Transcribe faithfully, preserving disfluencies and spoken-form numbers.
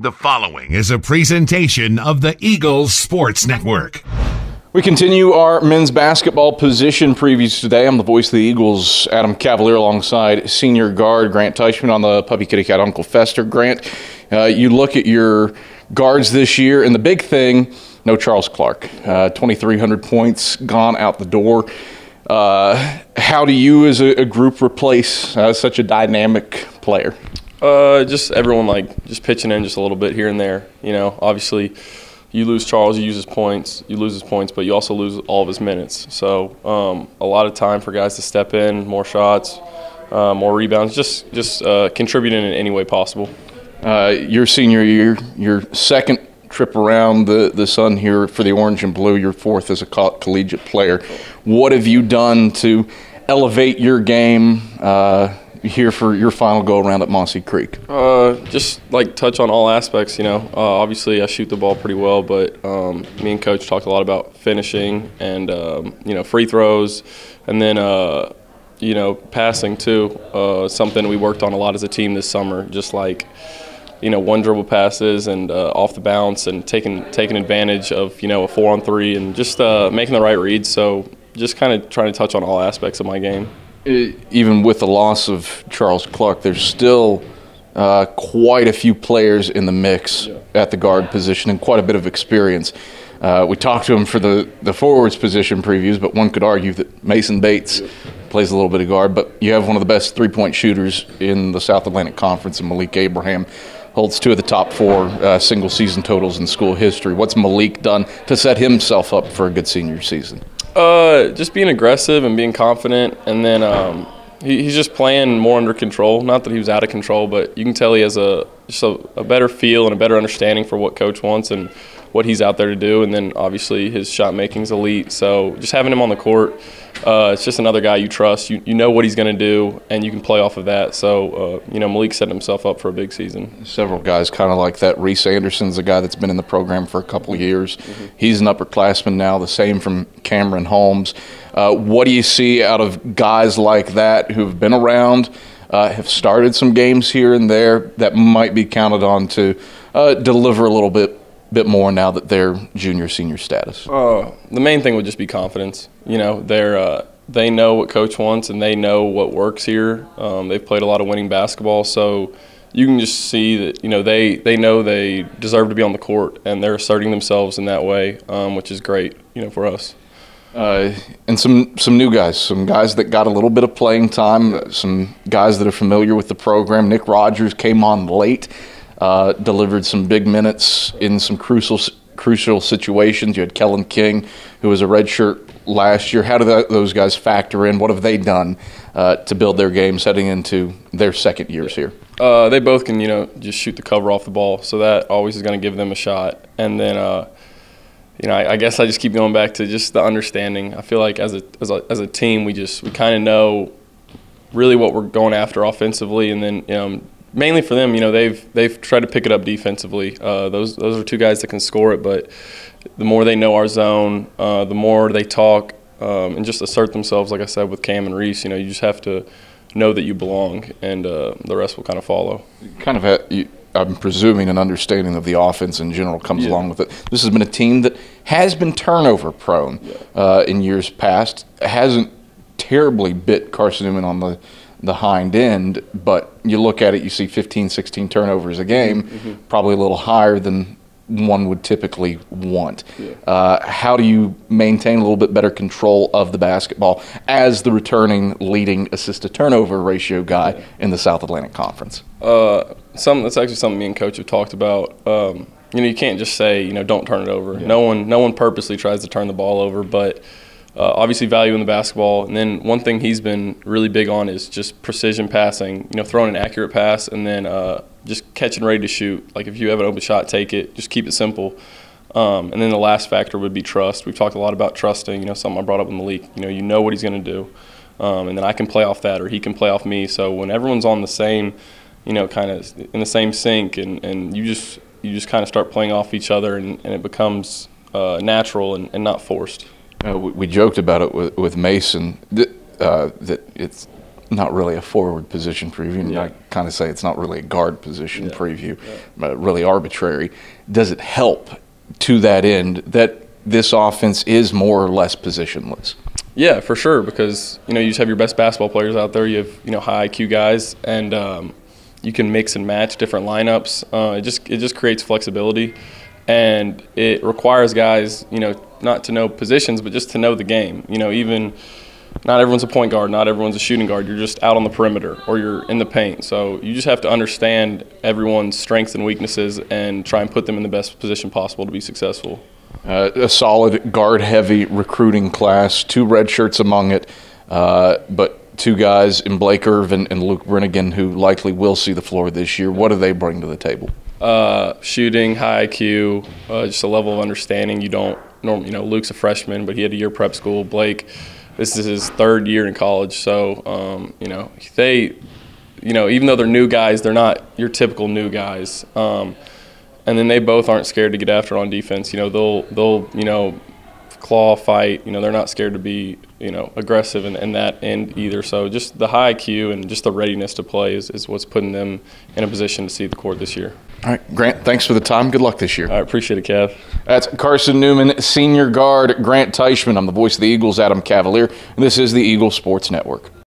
The following is a presentation of the Eagles Sports Network. We continue our men's basketball position previews today. I'm the voice of the Eagles, Adam Cavalier, alongside senior guard Grant Teichmann on the Puppy Kitty Cat Uncle Fester. Grant, uh, you look at your guards this year, and the big thing, no Charles Clark. Uh, twenty-three hundred points gone out the door. Uh, how do you as a, a group replace uh, such a dynamic player? Uh, just everyone, like, just pitching in just a little bit here and there. You know, obviously, you lose Charles, you use his points, you lose his points, but you also lose all of his minutes. So, um, a lot of time for guys to step in, more shots, uh, more rebounds, just just uh, contributing in any way possible. Uh, your senior year, your second trip around the, the sun here for the Orange and Blue, your fourth as a co- collegiate player. What have you done to elevate your game uh, here for your final go-around at Mossy Creek? Uh, just, like, touch on all aspects, you know. Uh, obviously, I shoot the ball pretty well, but um, me and Coach talked a lot about finishing and, um, you know, free throws, and then, uh, you know, passing, too. Uh, something we worked on a lot as a team this summer, just like, you know, one dribble passes and uh, off the bounce and taking taking advantage of, you know, a four-on-three and just uh, making the right reads. So just kind of trying to touch on all aspects of my game. Even with the loss of Charles Clark, there's still uh, quite a few players in the mix at the guard position and quite a bit of experience. Uh, we talked to him for the, the forwards position previews, but one could argue that Mason Bates plays a little bit of guard, but you have one of the best three-point shooters in the South Atlantic Conference in Malik Abraham. Holds two of the top four uh, single-season totals in school history. What's Malik done to set himself up for a good senior season? Uh, just being aggressive and being confident, and then um, he, he's just playing more under control. Not that he was out of control, but you can tell he has a just a, a better feel and a better understanding for what Coach wants and what he's out there to do. And then obviously his shot making's elite. So just having him on the court, uh, it's just another guy you trust. You you know what he's going to do, and you can play off of that. So uh, you know, Malik set himself up for a big season. Several guys kind of like that. Reese Anderson's a guy that's been in the program for a couple of years. Mm-hmm. He's an upperclassman now. The same from Cameron Holmes. Uh, what do you see out of guys like that who've been around, uh, have started some games here and there that might be counted on to uh, deliver a little bit bit more now that they're junior senior status? Uh, the main thing would just be confidence. You know, they're uh, they know what Coach wants and they know what works here. Um, they've played a lot of winning basketball, so you can just see that, you know, they they know they deserve to be on the court and they're asserting themselves in that way, um, which is great, you know, for us. Uh, and some, some new guys, some guys that got a little bit of playing time, some guys that are familiar with the program. Nick Rogers came on late, uh, delivered some big minutes in some crucial crucial situations. You had Kellen King, who was a redshirt last year. How do that, those guys factor in? What have they done uh, to build their games heading into their second years here? Uh, they both can, you know, just shoot the cover off the ball, so that always is going to give them a shot. And then uh, you know, I, I guess I just keep going back to just the understanding. I feel like as a as a, as a team, we just we kind of know really what we're going after offensively, and then um, mainly for them, you know, they've they've tried to pick it up defensively. Uh, those those are two guys that can score it, but the more they know our zone, uh, the more they talk um, and just assert themselves. Like I said, with Cam and Reese, you know, you just have to know that you belong, and uh, the rest will kind of follow. Kind of. A, you- I'm presuming an understanding of the offense in general comes yeah. along with it. This has been a team that has been turnover prone yeah. uh, in years past. Hasn't terribly bit Carson Newman on the, the hind end, but you look at it, you see fifteen, sixteen turnovers a game, mm-hmm. probably a little higher than one would typically want. Yeah. Uh, how do you maintain a little bit better control of the basketball as the returning leading assist-to-turnover ratio guy yeah. in the South Atlantic Conference? Uh, some, that's actually something me and Coach have talked about. Um, you know, you can't just say, you know, don't turn it over. Yeah. No one no one purposely tries to turn the ball over, but uh, obviously valuing the basketball. And then one thing he's been really big on is just precision passing, you know, throwing an accurate pass and then uh, just catching ready to shoot. Like if you have an open shot, take it. Just keep it simple. Um, and then the last factor would be trust. We've talked a lot about trusting, you know, something I brought up with Malik. You know, you know what he's going to do. Um, and then I can play off that or he can play off me. So when everyone's on the same – you know, kind of in the same sink, and, and you just you just kind of start playing off each other, and, and it becomes uh, natural and, and not forced. Uh, we, we joked about it with, with Mason th- uh, that it's not really a forward position preview, and yeah. I kind of say it's not really a guard position yeah. preview, yeah. but really arbitrary. Does it help to that end that this offense is more or less positionless? Yeah, for sure, because, you know, you just have your best basketball players out there. You have, you know, high I Q guys, and um, you can mix and match different lineups. Uh, it just it just creates flexibility, and it requires guys, you know, not to know positions, but just to know the game. You know, even not everyone's a point guard, not everyone's a shooting guard. You're just out on the perimeter or you're in the paint. So you just have to understand everyone's strengths and weaknesses and try and put them in the best position possible to be successful. Uh, a solid guard-heavy recruiting class, two red shirts among it, uh, but two guys in Blake Irvin and Luke Rinnegan who likely will see the floor this year. What do they bring to the table? Uh, shooting, high I Q, uh, just a level of understanding. You don't normally, you know, Luke's a freshman, but he had a year prep school. Blake, this is his third year in college, so um, you know they, you know, even though they're new guys, they're not your typical new guys. Um, and then they both aren't scared to get after on defense. You know, they'll they'll you know, claw, fight. You know, they're not scared to be, you know, aggressive in, in that end either. So just the high I Q and just the readiness to play is, is what's putting them in a position to see the court this year. All right, Grant, thanks for the time. Good luck this year. I appreciate it, Kev. That's Carson Newman, senior guard Grant Teichmann. I'm the voice of the Eagles, Adam Cavalier, and this is the Eagles Sports Network.